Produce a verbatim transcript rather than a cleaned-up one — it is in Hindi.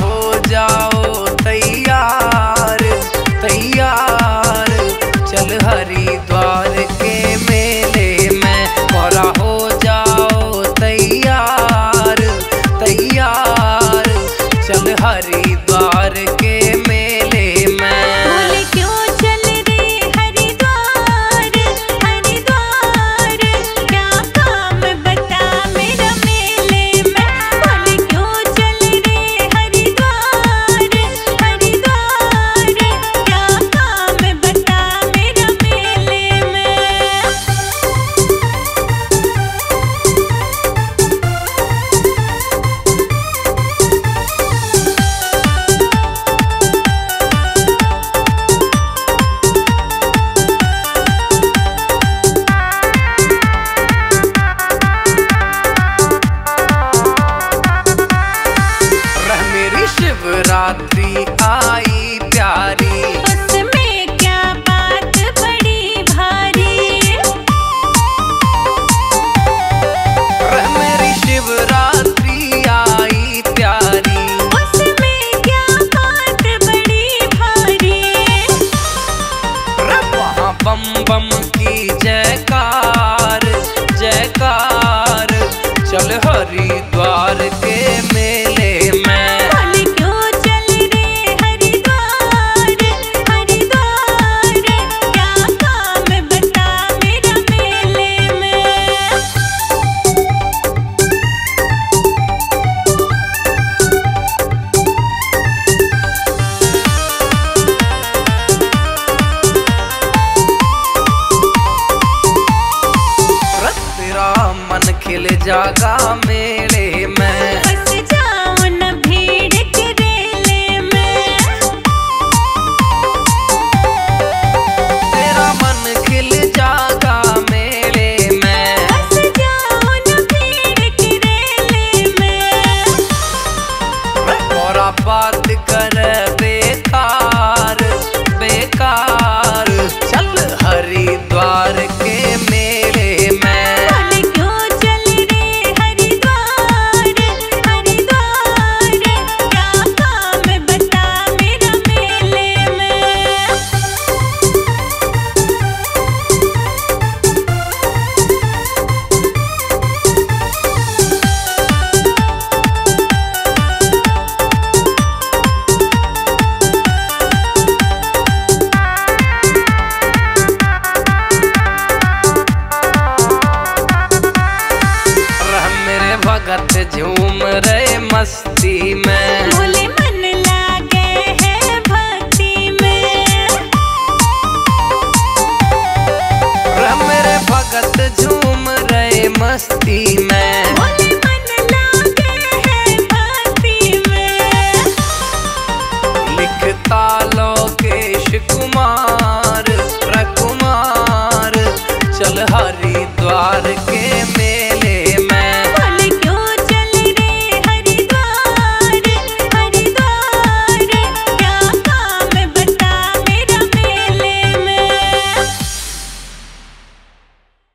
हो जाओ तैयार तैयार, चल हरिद्वार के मेले में भरा हो जाओ तैयार तैयार, चल हरिद्वार के मेले में। बोले क्यों चल रे हरिद्वार हरिद्वार, क्या काम बता मेरा मेले में। बोले क्यों चल रे हरिद्वार हरिद्वार, क्या काम बता मेरा मेले में। शिवरात्रि आई प्यारी, उसमें क्या बात बड़ी भारी। मेरी शिवरात्रि आई प्यारी, उसमें क्या बात बड़ी भारी। वहाँ बम बम की जयकार जयकार, चल हरिद्वार के मेले में। खिल जागा मेले में, बस जाओ न भीड़ के रेले में। तेरा मन खिल जागा मेले में, बस जाओ न भीड़ के रेले में। और बात कर बेकार बेकार, चल हरिद्वार के मेले में। भगत झूम रहे मस्ती में, भोले मन लागे है भक्ति में। मेरे भगत झूम रहे मस्ती में,